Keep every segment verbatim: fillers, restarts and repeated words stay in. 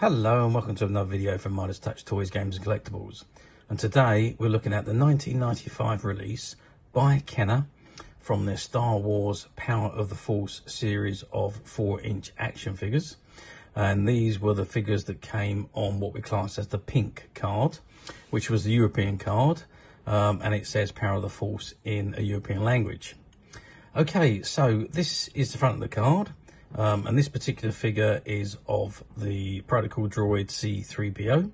Hello and welcome to another video from Midas Touch Toys, Games and Collectibles. And today we're looking at the nineteen ninety-five release by Kenner from their Star Wars Power of the Force series of four inch action figures. And these were the figures that came on what we class as the pink card, which was the European card. Um, and it says Power of the Force in a European language. Okay, so this is the front of the card. Um, and this particular figure is of the Protocol Droid C three P O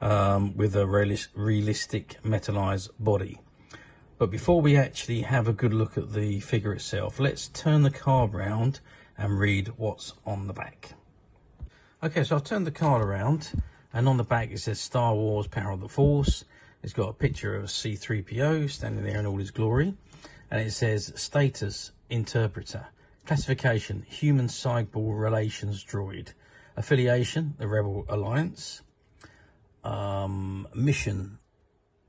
um, with a realis realistic metallized body. But before we actually have a good look at the figure itself, let's turn the card round and read what's on the back. Okay, so I've turned the card around, and on the back it says Star Wars Power of the Force. It's got a picture of C three P O standing there in all his glory, and it says status interpreter. Classification, Human Cyborg Relations Droid. Affiliation, the Rebel Alliance. Um, mission,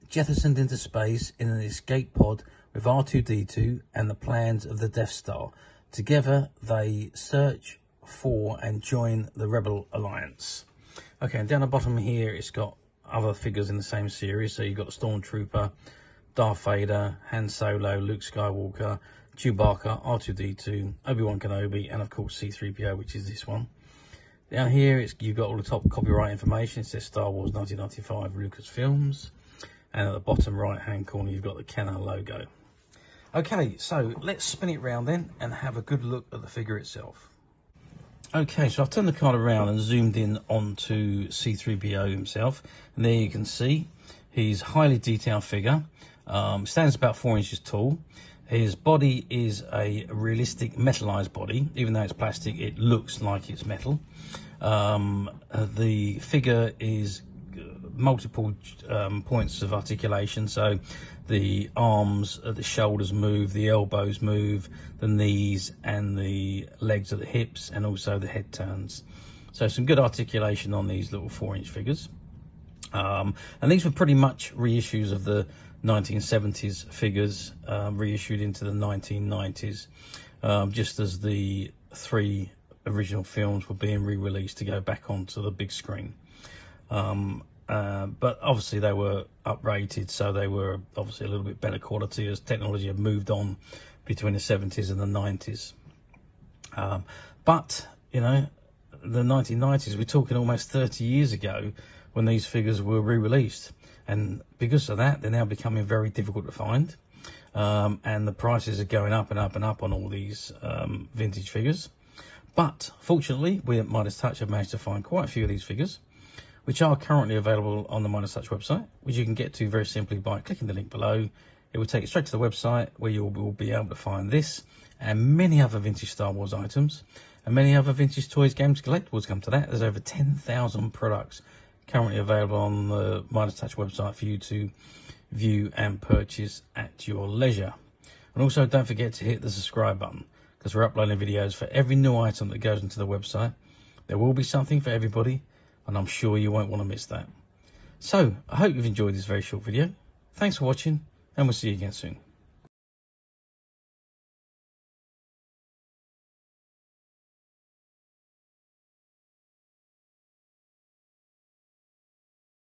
jettisoned into space in an escape pod with R two D two and the plans of the Death Star. Together, they search for and join the Rebel Alliance. Okay, and down the bottom here, it's got other figures in the same series. So you've got Stormtrooper, Darth Vader, Han Solo, Luke Skywalker, Chewbacca, R two D two, Obi-Wan Kenobi, and of course C three P O, which is this one. Down here, it's, you've got all the top copyright information. It says Star Wars nineteen ninety-five Lucasfilms. And at the bottom right-hand corner, you've got the Kenner logo. Okay, so let's spin it round then and have a good look at the figure itself. Okay, so I've turned the card around and zoomed in onto C three P O himself. And there you can see he's a highly detailed figure. Um, stands about four inches tall. His body is a realistic metallized body. Even though it's plastic, it looks like it's metal. Um, the figure is multiple um, points of articulation. So the arms, the shoulders move, the elbows move, the knees and the legs at the hips, and also the head turns. So some good articulation on these little four inch figures. Um, and these were pretty much reissues of the nineteen seventies figures, um, reissued into the nineteen nineties, um, just as the three original films were being re-released to go back onto the big screen. Um, uh, but obviously they were uprated, so they were obviously a little bit better quality as technology had moved on between the seventies and the nineties. Um, but, you know, the nineteen nineties, we're talking almost thirty years ago, when these figures were re-released, and because of that they're now becoming very difficult to find, um, and the prices are going up and up and up on all these um, vintage figures. But fortunately we at Midas Touch have managed to find quite a few of these figures, which are currently available on the Midas Touch website, which you can get to very simply by clicking the link below. It will take you straight to the website where you will be able to find this and many other vintage Star Wars items, and many other vintage toys, games, collectibles come to that. There's over ten thousand products currently available on the Midas Touch website for you to view and purchase at your leisure. And also don't forget to hit the subscribe button, because we're uploading videos for every new item that goes into the website. There will be something for everybody, and I'm sure you won't want to miss that. So I hope you've enjoyed this very short video. Thanks for watching, and we'll see you again soon.